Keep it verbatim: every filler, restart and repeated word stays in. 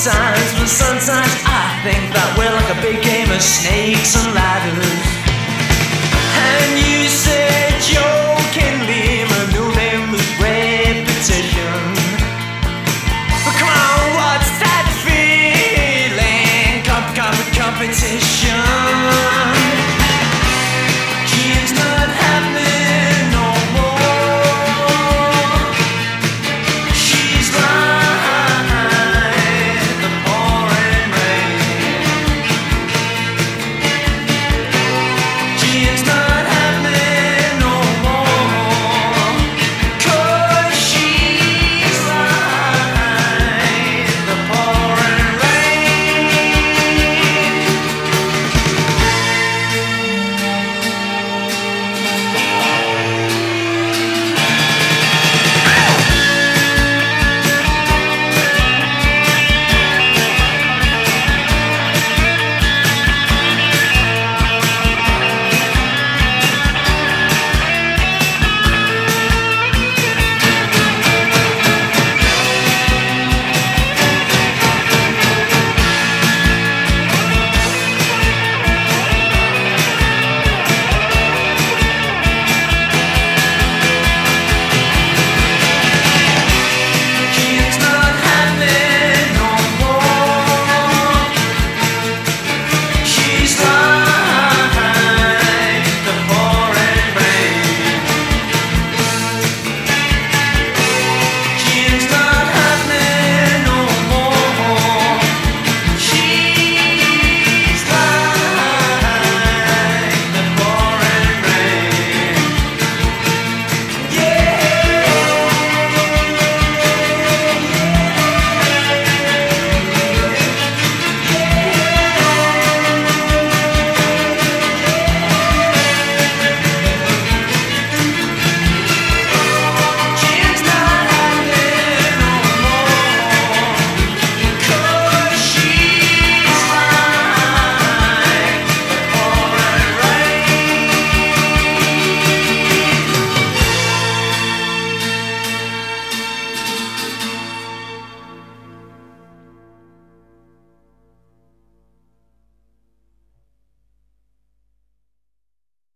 Sometimes, but sometimes I think that we're like a big game of snakes and ladders.